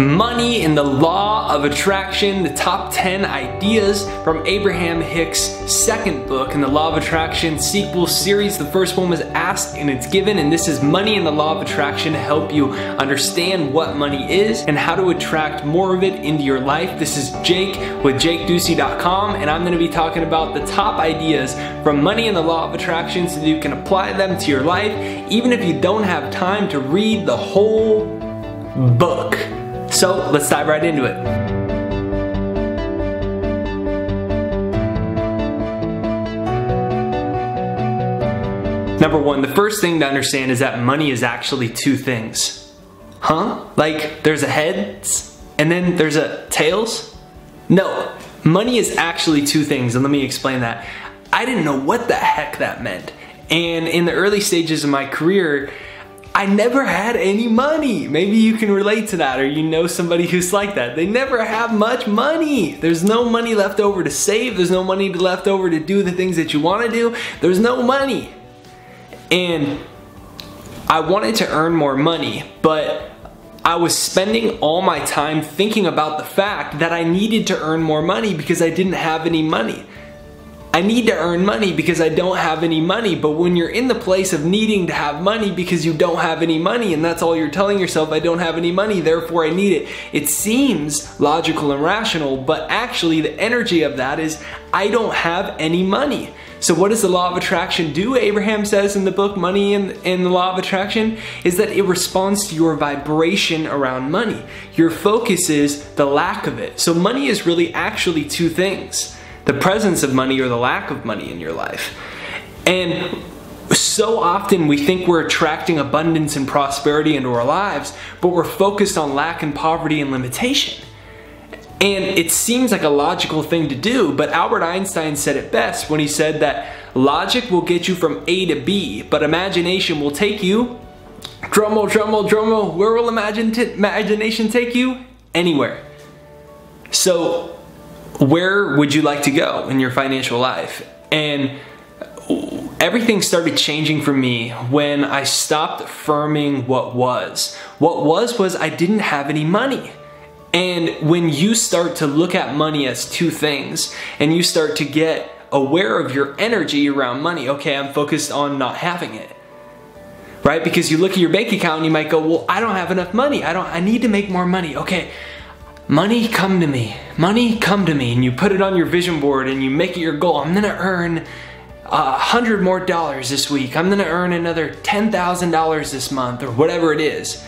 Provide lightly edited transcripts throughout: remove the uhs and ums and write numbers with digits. Money and the Law of Attraction, the top 10 ideas from Abraham Hicks' second book in the Law of Attraction sequel series. The first one was Ask and It's Given, and this is Money and the Law of Attraction to help you understand what money is and how to attract more of it into your life. This is Jake with jakeducey.com, and I'm going to be talking about the top ideas from Money and the Law of Attraction so that you can apply them to your life, even if you don't have time to read the whole book. So let's dive right into it. Number one, the first thing to understand is that money is actually two things. Like there's a heads and then there's a tails? No, money is actually two things, and let me explain that. I didn't know what the heck that meant. And in the early stages of my career, I never had any money. Maybe you can relate to that, or you know somebody who's like that. They never have much money. There's no money left over to save. There's no money left over to do the things that you want to do. There's no money. And I wanted to earn more money, but I was spending all my time thinking about the fact that I needed to earn more money because I didn't have any money. I need to earn money because I don't have any money. But when you're in the place of needing to have money because you don't have any money, and that's all you're telling yourself, I don't have any money, therefore I need it. It seems logical and rational, but actually the energy of that is I don't have any money. So what does the Law of Attraction do? Abraham says in the book Money and the Law of Attraction is that it responds to your vibration around money. Your focus is the lack of it. So money is really actually two things: the presence of money or the lack of money in your life. And so often we think we're attracting abundance and prosperity into our lives, but we're focused on lack and poverty and limitation. And it seems like a logical thing to do, but Albert Einstein said it best when he said that logic will get you from A to B, but imagination will take you, drumroll, drumroll, drumroll, where will imagination take you? Anywhere. So where would you like to go in your financial life? And everything started changing for me when I stopped affirming what was. What was I didn't have any money. And when you start to look at money as two things, and you start to get aware of your energy around money, okay, I'm focused on not having it. Right? Because you look at your bank account and you might go, well, I don't have enough money. I need to make more money. Okay. Money, come to me. Money, come to me. And you put it on your vision board and you make it your goal. I'm gonna earn $100 more this week. I'm gonna earn another $10,000 this month, or whatever it is.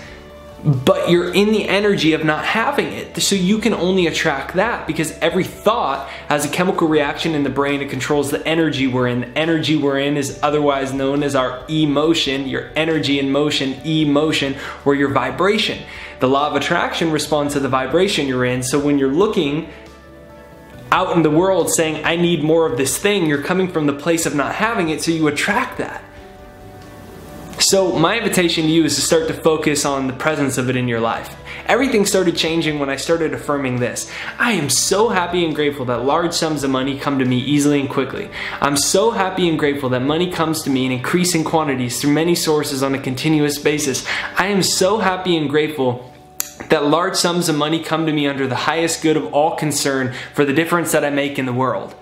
But you're in the energy of not having it. So you can only attract that, because every thought has a chemical reaction in the brain. It controls the energy we're in. The energy we're in is otherwise known as our emotion, your energy in motion, emotion, or your vibration. The Law of Attraction responds to the vibration you're in. So when you're looking out in the world saying, I need more of this thing, you're coming from the place of not having it, so you attract that. So my invitation to you is to start to focus on the presence of it in your life. Everything started changing when I started affirming this. I am so happy and grateful that large sums of money come to me easily and quickly. I'm so happy and grateful that money comes to me in increasing quantities through many sources on a continuous basis. I am so happy and grateful that large sums of money come to me under the highest good of all concern for the difference that I make in the world.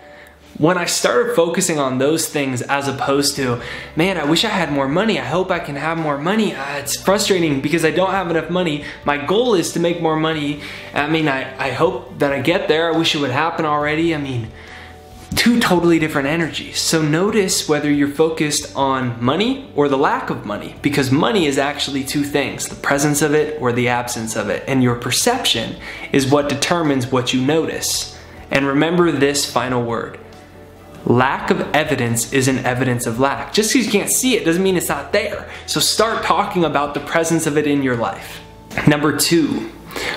When I started focusing on those things as opposed to, man, I wish I had more money. I hope I can have more money. It's frustrating because I don't have enough money. My goal is to make more money. I mean, I hope that I get there. I wish it would happen already. I mean, two totally different energies. So notice whether you're focused on money or the lack of money, because money is actually two things, the presence of it or the absence of it. And your perception is what determines what you notice. And remember this final word. Lack of evidence is an evidence of lack. Just because you can't see it doesn't mean it's not there. So start talking about the presence of it in your life. Number two,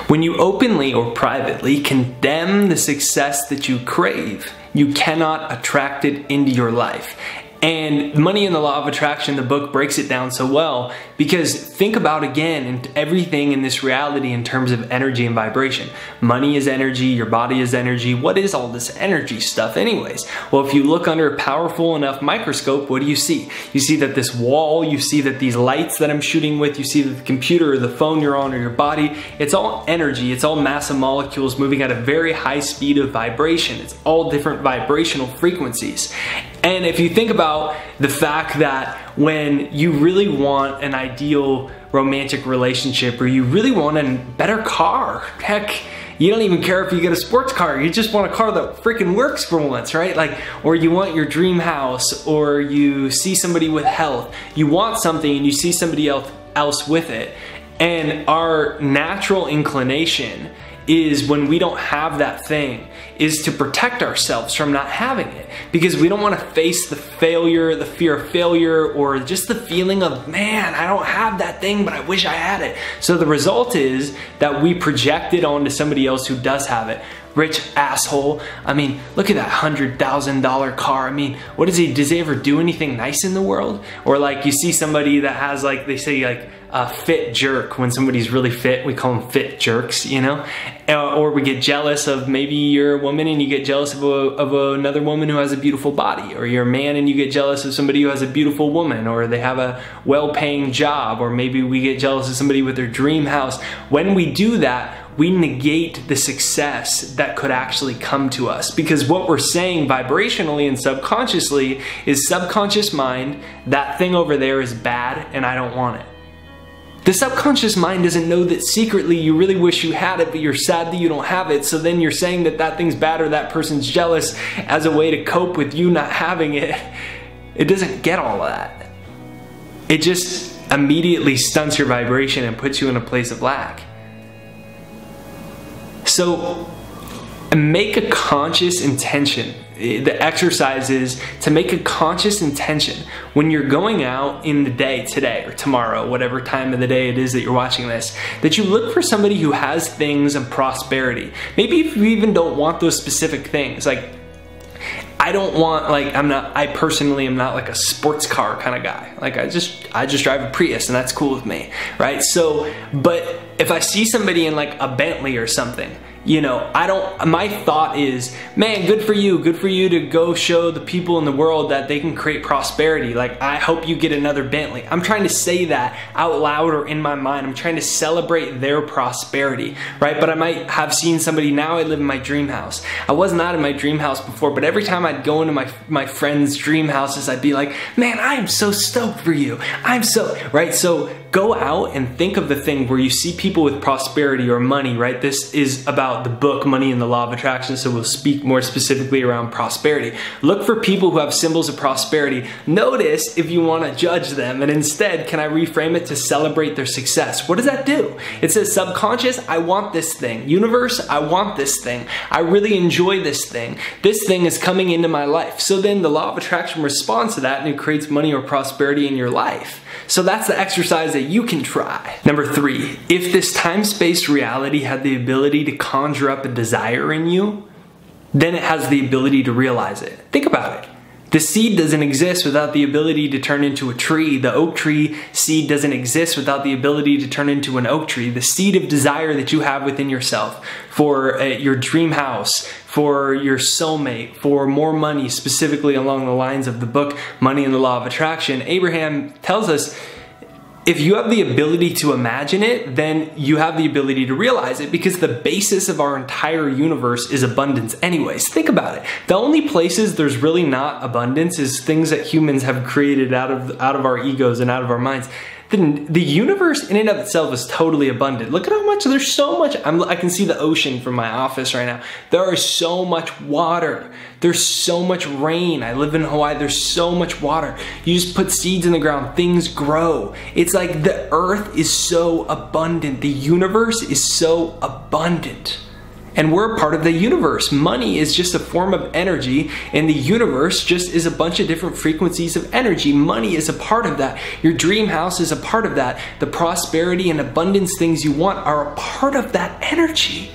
when you openly or privately condemn the success that you crave, you cannot attract it into your life. And Money and the Law of Attraction, the book, breaks it down so well, because think about, again, and everything in this reality in terms of energy and vibration. Money is energy, your body is energy. What is all this energy stuff anyways? Well, if you look under a powerful enough microscope, what do you see? You see that this wall, you see that these lights that I'm shooting with, you see that the computer or the phone you're on or your body, it's all energy, it's all mass of molecules moving at a very high speed of vibration. It's all different vibrational frequencies. And if you think about the fact that when you really want an ideal romantic relationship, or you really want a better car, heck, you don't even care if you get a sports car, you just want a car that freaking works for once, right? Like, or you want your dream house, or you see somebody with health, you want something and you see somebody else with it. And our natural inclination is, when we don't have that thing, is to protect ourselves from not having it, because we don't want to face the failure, the fear of failure, or just the feeling of, man, I don't have that thing, but I wish I had it. So the result is that we project it onto somebody else who does have it. Rich asshole. I mean, look at that $100,000 car. I mean, what is he? Does he ever do anything nice in the world? Or like, you see somebody that has, like, they say, like, a fit jerk. When somebody's really fit, we call them fit jerks, you know? Or we get jealous of, maybe you're a woman and you get jealous of another woman who has a beautiful body, or you're a man and you get jealous of somebody who has a beautiful woman, or they have a well-paying job, or maybe we get jealous of somebody with their dream house. When we do that, we negate the success that could actually come to us, because what we're saying vibrationally and subconsciously is, subconscious mind, that thing over there is bad and I don't want it. The subconscious mind doesn't know that secretly you really wish you had it, but you're sad that you don't have it. So then you're saying that that thing's bad, or that person's jealous, as a way to cope with you not having it. It doesn't get all of that. It just immediately stunts your vibration and puts you in a place of lack. So make a conscious intention. The exercise is to make a conscious intention when you're going out in the day, today or tomorrow, whatever time of the day it is that you're watching this, that you look for somebody who has things and prosperity. Maybe if you even don't want those specific things, like, I don't want, like, I personally am not like a sports car kind of guy. Like, I just drive a Prius and that's cool with me, right? So, but if I see somebody in like a Bentley or something, you know, my thought is, man, good for you to go show the people in the world that they can create prosperity. Like, I hope you get another Bentley. I'm trying to say that out loud or in my mind. I'm trying to celebrate their prosperity, right? But I might have seen somebody, now I live in my dream house. I was not in my dream house before, but every time I'd go into my friend's dream houses, I'd be like, man, I am so stoked for you. I'm so, right? So go out and think of the thing where you see people with prosperity or money, right? This is about the book Money and the Law of Attraction, so we'll speak more specifically around prosperity. Look for people who have symbols of prosperity. Notice if you want to judge them, and instead, can I reframe it to celebrate their success? What does that do? It says, subconscious, I want this thing. Universe, I want this thing. I really enjoy this thing. This thing is coming into my life. So then the Law of Attraction responds to that and it creates money or prosperity in your life. So that's the exercise that you can try. Number three, if this time-space reality had the ability to conjure up a desire in you, then it has the ability to realize it. Think about it. The seed doesn't exist without the ability to turn into a tree. The oak tree seed doesn't exist without the ability to turn into an oak tree. The seed of desire that you have within yourself for your dream house, for your soulmate, for more money, specifically along the lines of the book Money and the Law of Attraction, Abraham tells us, if you have the ability to imagine it, then you have the ability to realize it, because the basis of our entire universe is abundance anyways. Think about it. The only places there's really not abundance is things that humans have created out of our egos and out of our minds. The universe in and of itself is totally abundant. Look at how much, there's so much. I can see the ocean from my office right now. There is so much water. There's so much rain. I live in Hawaii. There's so much water. You just put seeds in the ground, things grow. It's like the earth is so abundant. The universe is so abundant. And we're a part of the universe. Money is just a form of energy, and the universe just is a bunch of different frequencies of energy. Money is a part of that. Your dream house is a part of that. The prosperity and abundance things you want are a part of that energy.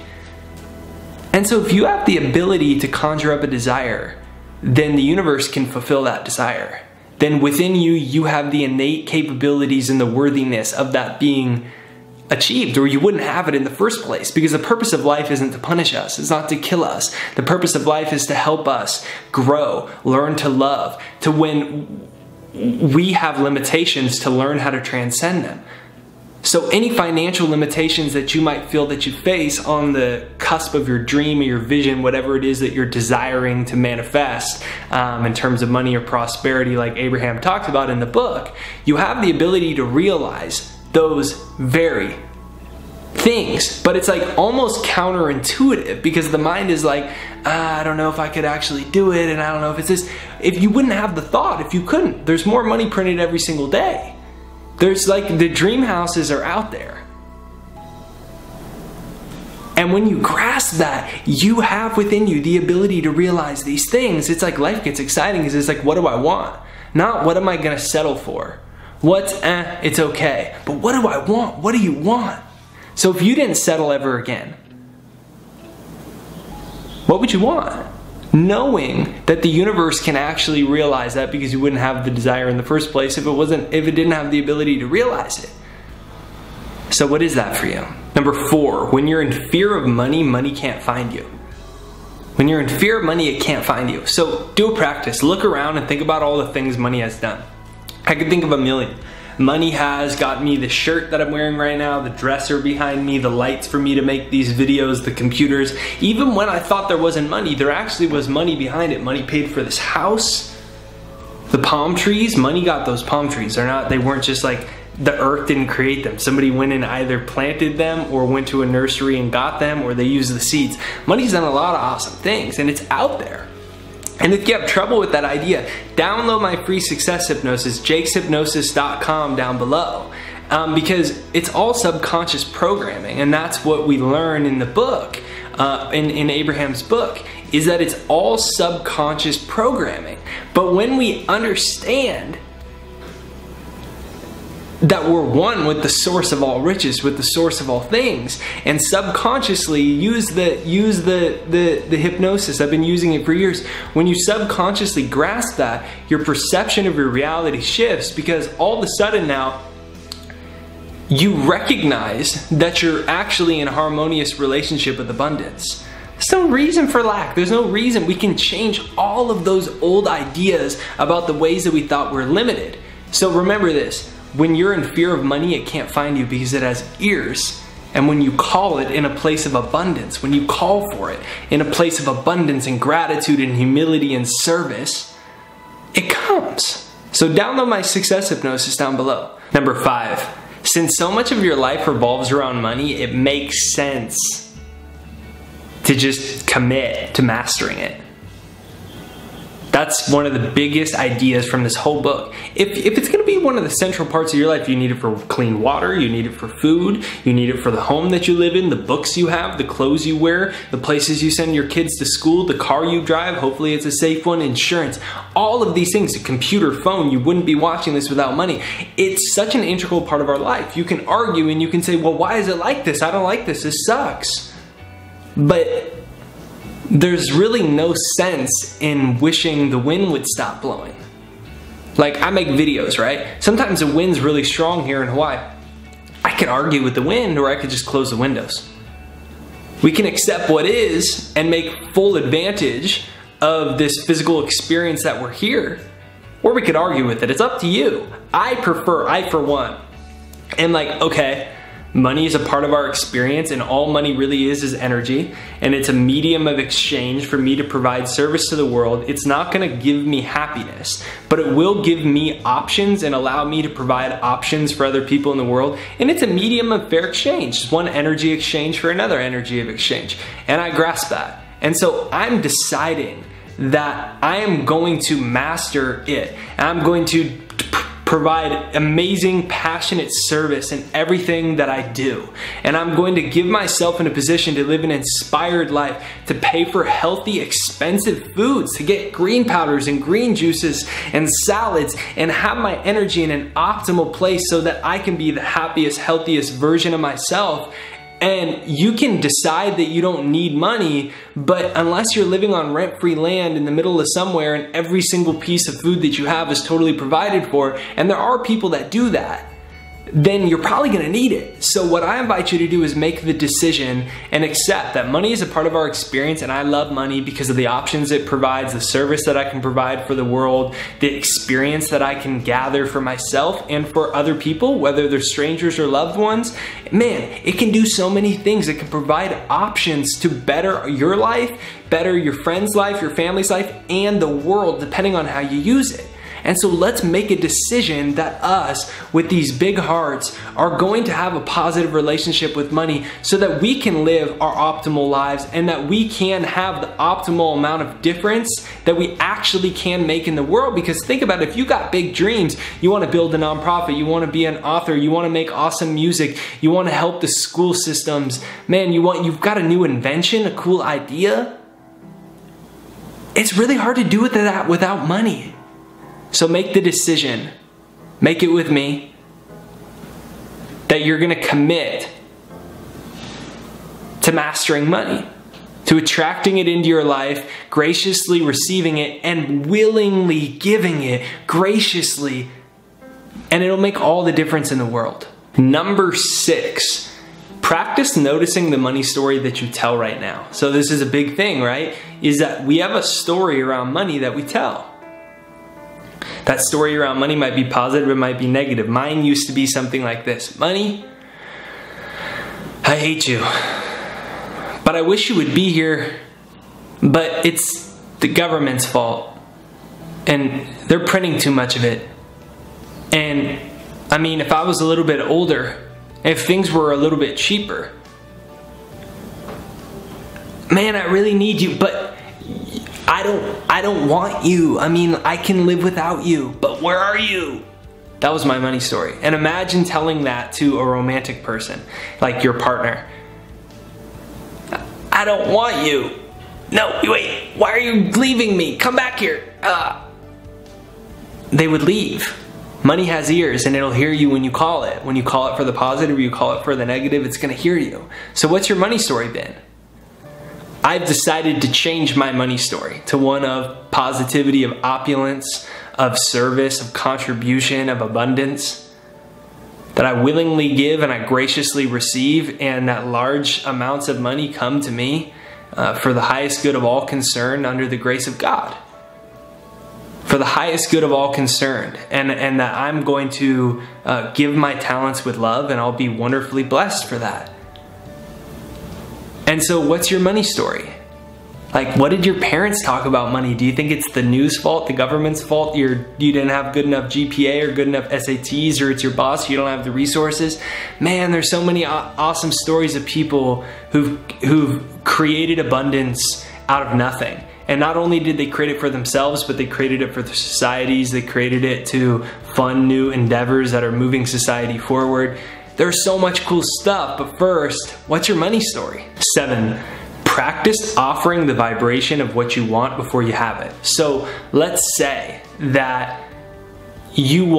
And so if you have the ability to conjure up a desire, then the universe can fulfill that desire. then within you, you have the innate capabilities and the worthiness of that being achieved, or you wouldn't have it in the first place, because the purpose of life isn't to punish us, it's not to kill us. The purpose of life is to help us grow, learn to love, to when we have limitations to learn how to transcend them. So any financial limitations that you might feel that you face on the cusp of your dream or your vision, whatever it is that you're desiring to manifest in terms of money or prosperity, like Abraham talks about in the book, you have the ability to realize those very things. But it's like almost counterintuitive, because the mind is like, I don't know if I could actually do it, and I don't know if it's this. If you wouldn't have the thought, if you couldn't, there's more money printed every single day. There's like the dream houses are out there. And when you grasp that, you have within you the ability to realize these things. It's like life gets exciting, because it's like, what do I want? Not what am I going to settle for? What's it's okay. But what do I want? What do you want? So if you didn't settle ever again, what would you want? Knowing that the universe can actually realize that, because you wouldn't have the desire in the first place if it didn't have the ability to realize it. So what is that for you? Number 4, when you're in fear of money, money can't find you. When you're in fear of money, it can't find you. So do a practice. Look around and think about all the things money has done. I could think of a million. Money has got me the shirt that I'm wearing right now, the dresser behind me, the lights for me to make these videos, the computers. Even when I thought there wasn't money, there actually was money behind it. Money paid for this house, the palm trees. Money got those palm trees. They weren't just like the earth didn't create them. Somebody went and either planted them or went to a nursery and got them, or they used the seeds. Money's done a lot of awesome things, and it's out there. And if you have trouble with that idea, download my free success hypnosis, jakeshypnosis.com, down below. Because it's all subconscious programming, and that's what we learn in the book, in Abraham's book, is that it's all subconscious programming. But when we understand that we're one with the source of all riches, with the source of all things, and subconsciously use the hypnosis. I've been using it for years. When you subconsciously grasp that, your perception of your reality shifts, because all of a sudden now you recognize that you're actually in a harmonious relationship with abundance. There's no reason for lack. There's no reason. We can change all of those old ideas about the ways that we thought we're limited. So remember this. When you're in fear of money, it can't find you, because it has ears. And when you call it in a place of abundance, when you call for it in a place of abundance and gratitude and humility and service, it comes. So download my success hypnosis down below. Number 5, since so much of your life revolves around money, it makes sense to just commit to mastering it. That's one of the biggest ideas from this whole book. If it's going to be one of the central parts of your life, you need it for clean water, you need it for food, you need it for the home that you live in, the books you have, the clothes you wear, the places you send your kids to school, the car you drive, hopefully it's a safe one, insurance, all of these things, a computer, phone, you wouldn't be watching this without money. It's such an integral part of our life. You can argue and you can say, well, why is it like this? I don't like this. This sucks. But there's really no sense in wishing the wind would stop blowing. Like, I make videos, right? Sometimes the wind's really strong here in Hawaii. I could argue with the wind, or I could just close the windows. We can accept what is and make full advantage of this physical experience that we're here, or we could argue with it. It's up to you. I, for one, am like, okay, money is a part of our experience, and all money really is energy, and it's a medium of exchange for me to provide service to the world. It's not going to give me happiness, but it will give me options and allow me to provide options for other people in the world, and it's a medium of fair exchange. It's one energy exchange for another energy of exchange, and I grasp that. And so I'm deciding that I am going to master it, and I'm going to provide amazing, passionate service in everything that I do. And I'm going to give myself in a position to live an inspired life, to pay for healthy, expensive foods, to get green powders and green juices and salads, and have my energy in an optimal place so that I can be the happiest, healthiest version of myself. And you can decide that you don't need money, but unless you're living on rent-free land in the middle of somewhere and every single piece of food that you have is totally provided for, and there are people that do that, then you're probably gonna need it. So what I invite you to do is make the decision and accept that money is a part of our experience, and I love money because of the options it provides, the service that I can provide for the world, the experience that I can gather for myself and for other people, whether they're strangers or loved ones. Man, it can do so many things. It can provide options to better your life, better your friend's life, your family's life, and the world, depending on how you use it. And so let's make a decision that us, with these big hearts, are going to have a positive relationship with money so that we can live our optimal lives and that we can have the optimal amount of difference that we actually can make in the world. Because think about it, if you got big dreams, you want to build a nonprofit, you want to be an author, you want to make awesome music, you want to help the school systems, man, you've got a new invention, a cool idea. It's really hard to do that without money. So make the decision, make it with me, that you're gonna commit to mastering money, to attracting it into your life, graciously receiving it, and willingly giving it graciously, and it'll make all the difference in the world. Number 6, practice noticing the money story that you tell right now. So this is a big thing, right? Is that we have a story around money that we tell. That story around money might be positive, it might be negative. Mine used to be something like this. Money, I hate you, but I wish you would be here, but it's the government's fault, and they're printing too much of it. And I mean, if I was a little bit older, if things were a little bit cheaper, man, I really need you, but I don't want you. I mean, I can live without you, but where are you? That was my money story. And imagine telling that to a romantic person, like your partner. I don't want you. No, wait, why are you leaving me? Come back here. They would leave. Money has ears, and it'll hear you when you call it. When you call it for the positive, you call it for the negative, it's gonna hear you. So what's your money story been? I've decided to change my money story to one of positivity, of opulence, of service, of contribution, of abundance, that I willingly give and I graciously receive, and that large amounts of money come to me for the highest good of all concerned under the grace of God. For the highest good of all concerned, and that I'm going to give my talents with love, and I'll be wonderfully blessed for that. And so what's your money story? Like, what did your parents talk about money? Do you think it's the news fault, the government's fault, you didn't have good enough GPA or good enough SATs, or it's your boss, you don't have the resources? Man, there's so many awesome stories of people who've created abundance out of nothing. And not only did they create it for themselves, but they created it for their societies, they created it to fund new endeavors that are moving society forward. There's so much cool stuff, but first, what's your money story? 7, practice offering the vibration of what you want before you have it. So let's say that you're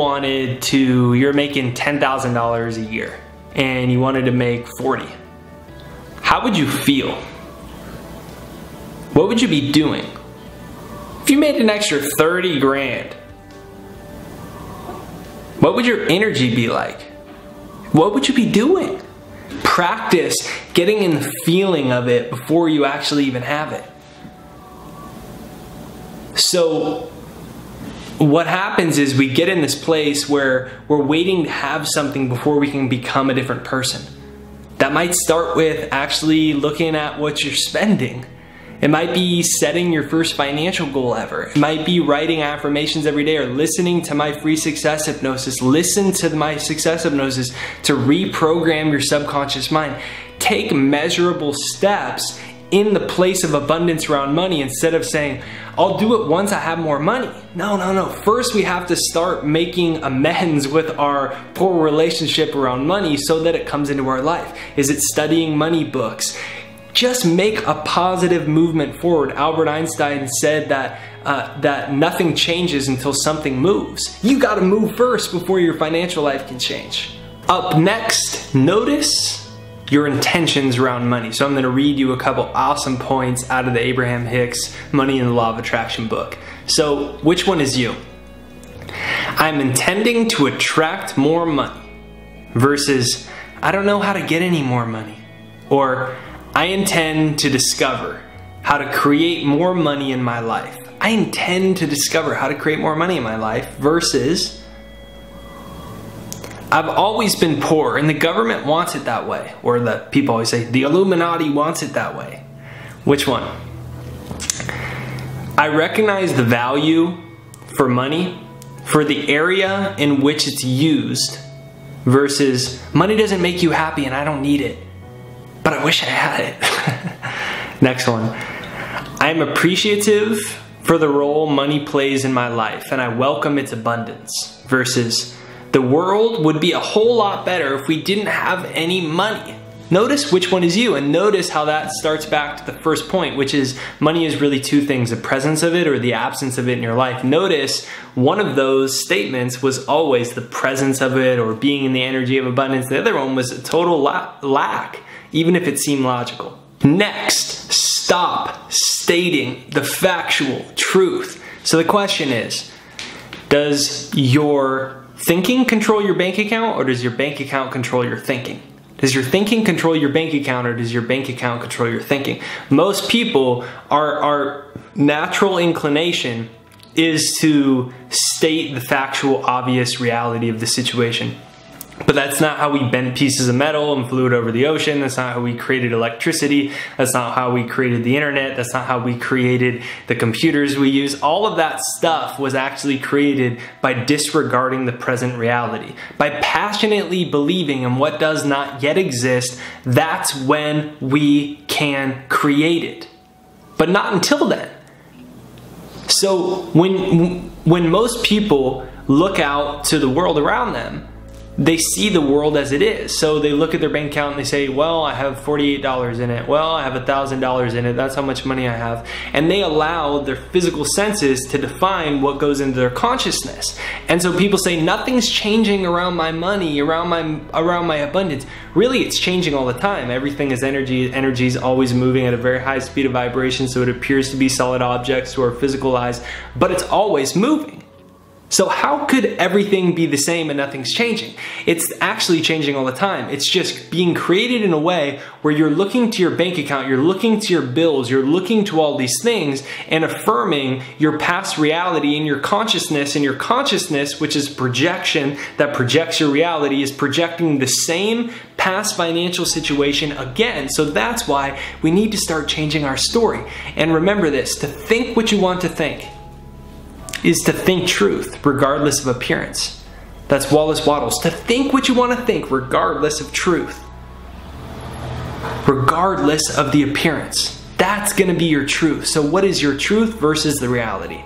making $10,000 a year and you wanted to make 40. How would you feel? What would you be doing? If you made an extra 30 grand, what would your energy be like? What would you be doing? Practice getting in the feeling of it before you actually even have it. So what happens is we get in this place where we're waiting to have something before we can become a different person. That might start with actually looking at what you're spending. It might be setting your first financial goal ever. It might be writing affirmations every day, or listening to my free success hypnosis. Listen to my success hypnosis to reprogram your subconscious mind. Take measurable steps in the place of abundance around money instead of saying, I'll do it once I have more money. No, no, no. First, we have to start making amends with our poor relationship around money so that it comes into our life. Is it studying money books? Just make a positive movement forward. Albert Einstein said that that nothing changes until something moves. You gotta move first before your financial life can change. Up next, notice your intentions around money. So I'm going to read you a couple awesome points out of the Abraham Hicks Money and the Law of Attraction book. So which one is you? I'm intending to attract more money versus I don't know how to get any more money, or I intend to discover how to create more money in my life. I intend to discover how to create more money in my life versus I've always been poor and the government wants it that way, or the people always say the Illuminati wants it that way. Which one? I recognize the value for money for the area in which it's used versus money doesn't make you happy and I don't need it, but I wish I had it. Next one. I am appreciative for the role money plays in my life and I welcome its abundance versus the world would be a whole lot better if we didn't have any money. Notice which one is you, and notice how that starts back to the first point, which is money is really two things, the presence of it or the absence of it in your life. Notice one of those statements was always the presence of it or being in the energy of abundance. The other one was a total lack, even if it seemed logical. Next, stop stating the factual truth. So the question is, does your thinking control your bank account, or does your bank account control your thinking? Does your thinking control your bank account, or does your bank account control your thinking? Most people, our natural inclination is to state the factual, obvious reality of the situation. But that's not how we bent pieces of metal and flew it over the ocean. That's not how we created electricity. That's not how we created the internet. That's not how we created the computers we use. All of that stuff was actually created by disregarding the present reality. By passionately believing in what does not yet exist, that's when we can create it. But not until then. So when most people look out to the world around them, they see the world as it is. So they look at their bank account and they say, well, I have $48 in it. Well, I have $1,000 in it. That's how much money I have. And they allow their physical senses to define what goes into their consciousness. And so people say, nothing's changing around my money, around my abundance. Really, it's changing all the time. Everything is energy. Energy is always moving at a very high speed of vibration. So it appears to be solid objects or physical eyes, but it's always moving. So how could everything be the same and nothing's changing? It's actually changing all the time. It's just being created in a way where you're looking to your bank account, you're looking to your bills, you're looking to all these things and affirming your past reality in your consciousness, and your consciousness, which is projection that projects your reality, is projecting the same past financial situation again. So that's why we need to start changing our story. And remember this, to think what you want to think is to think truth regardless of appearance. That's Wallace Wattles. To think what you want to think regardless of truth, regardless of the appearance. That's going to be your truth. So what is your truth versus the reality?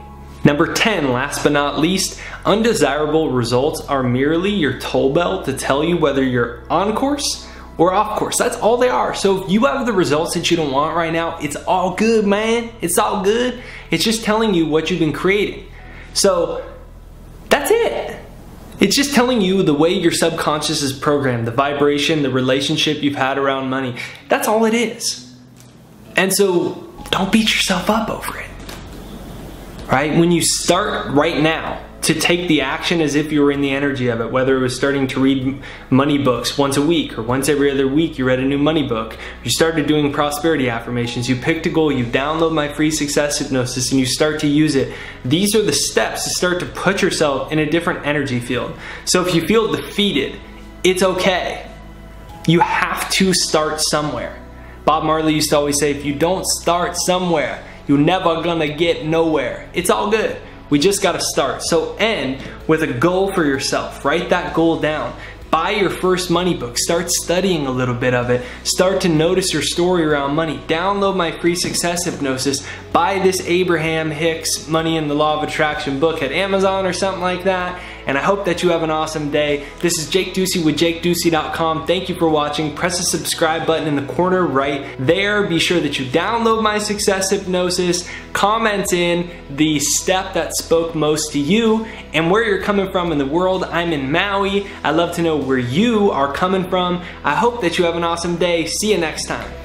Number 10, last but not least, undesirable results are merely your toll bell to tell you whether you're on course or off course. That's all they are. So if you have the results that you don't want right now, it's all good, man. It's all good. It's just telling you what you've been creating. So that's it. It's just telling you the way your subconscious is programmed, the vibration, the relationship you've had around money. That's all it is. And so don't beat yourself up over it, right? When you start right now to take the action as if you were in the energy of it, whether it was starting to read money books once a week or once every other week you read a new money book, you started doing prosperity affirmations, you picked a goal, you download my free success hypnosis and you start to use it. These are the steps to start to put yourself in a different energy field. So if you feel defeated, it's okay. You have to start somewhere. Bob Marley used to always say, if you don't start somewhere, you're never gonna get nowhere. It's all good. We just got to start. So end with a goal for yourself. Write that goal down. Buy your first money book. Start studying a little bit of it. Start to notice your story around money. Download my free success hypnosis. Buy this Abraham Hicks Money and the Law of Attraction book at Amazon or something like that. and I hope that you have an awesome day. This is Jake Ducey with jakeducey.com. Thank you for watching. Press the subscribe button in the corner right there. Be sure that you download my success hypnosis, comment in the step that spoke most to you and where you're coming from in the world. I'm in Maui. I'd love to know where you are coming from. I hope that you have an awesome day. See you next time.